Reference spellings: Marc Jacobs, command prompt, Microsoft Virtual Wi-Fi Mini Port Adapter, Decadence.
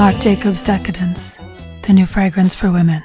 Marc Jacobs Decadence, the new fragrance for women.